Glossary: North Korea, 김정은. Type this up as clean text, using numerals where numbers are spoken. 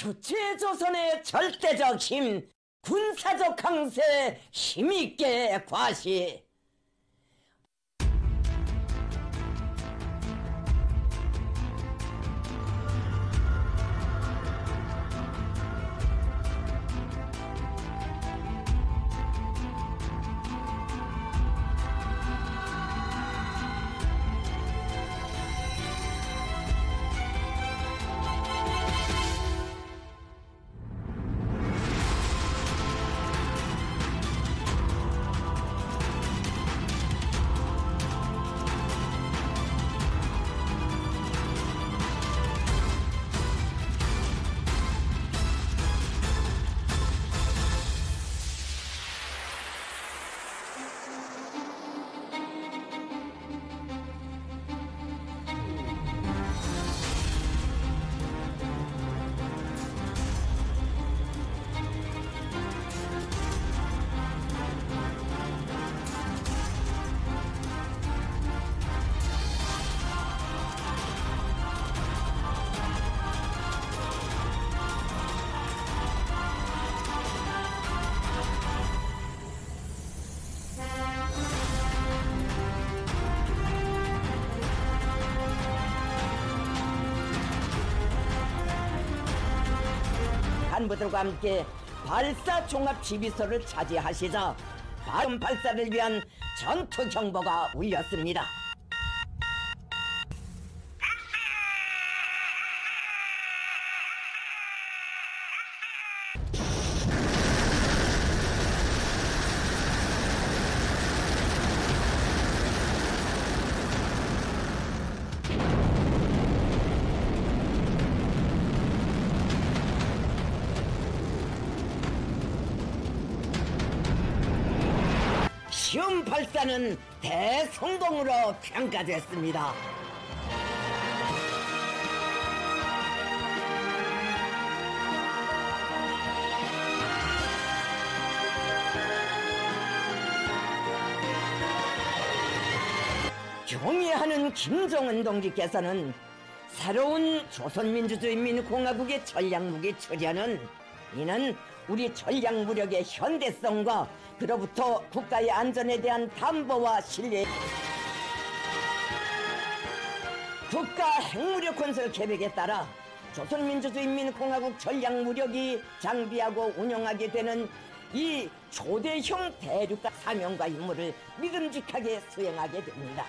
주체조선의 절대적 힘, 군사적 강세 힘있게 과시. 부들과 함께 발사종합지휘소를 차지하시자 바음 발사를 위한 전투경보가 울렸습니다. 시험 발사는 대성공으로 평가됐습니다. 경애하는 김정은 동지께서는 새로운 조선민주주의인민공화국의 전략무기 처리하는 이는 우리 전략무력의 현대성과 그로부터 국가의 안전에 대한 담보와 신뢰, 국가 핵무력 건설 계획에 따라 조선민주주의인민공화국 전략무력이 장비하고 운영하게 되는 이 초대형 대륙간 사명과 임무를 믿음직하게 수행하게 됩니다.